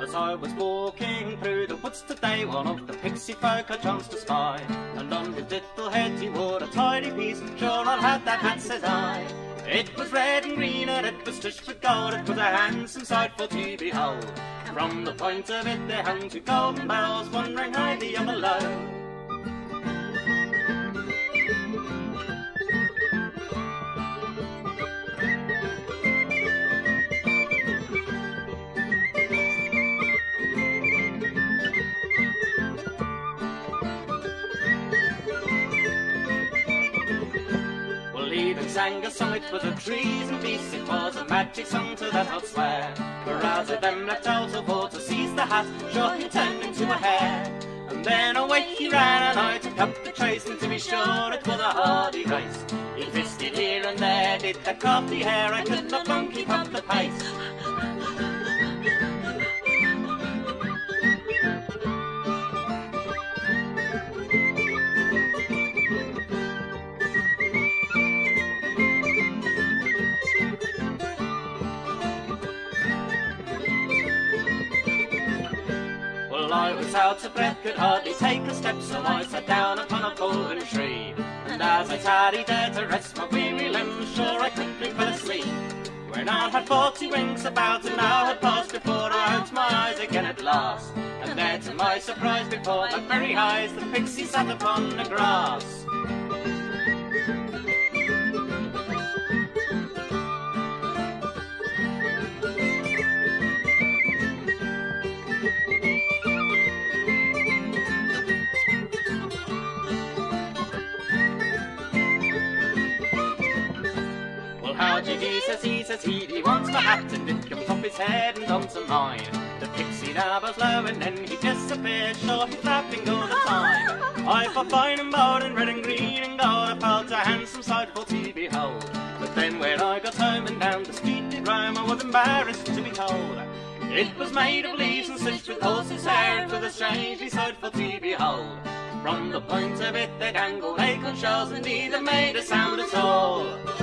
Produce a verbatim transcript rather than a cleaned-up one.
As I was walking through the woods today, one of the pixie folk I chanced to spy, and on his little head he wore a tidy piece. Sure I'll have that hat, says I. It was red and green and it was stitched with gold. It was a handsome sight for to behold. From the point of it there hung two golden bells, one rang high, the other low. Sang a song, it was of trees and beasts, it was a magic song, to that I'll swear. For as of them leapt out of water, seized the hat, sure he turned into a hare. And then away he ran, and I took up the chase, and to be sure it was a hardy race. He fisted here and there, did the crafty hare, I could not long keep up the pace. I was out of breath, could hardly take a step, so I sat down upon a fallen tree. And as I tarried there to rest my weary limbs, sure I quickly fell asleep. When I had forty winks, about an hour had passed before I opened my eyes again at last. And there to my surprise, before my very eyes, the pixie sat upon the grass. He says, he says, he, he wants my hat, and it comes off his head and onto mine. The pixie now bows low, and then he disappears, sure he's laughing all the time. I felt fine and bold, and red and green and gold, I felt a handsome sight for to behold. But then when I got home and down the street did roam, I was embarrassed to be told. It was made of leaves and stitched with horse's hair, it was a strangely sightful to behold. From the point of it they dangled acorn shells, and neither made a sound at all.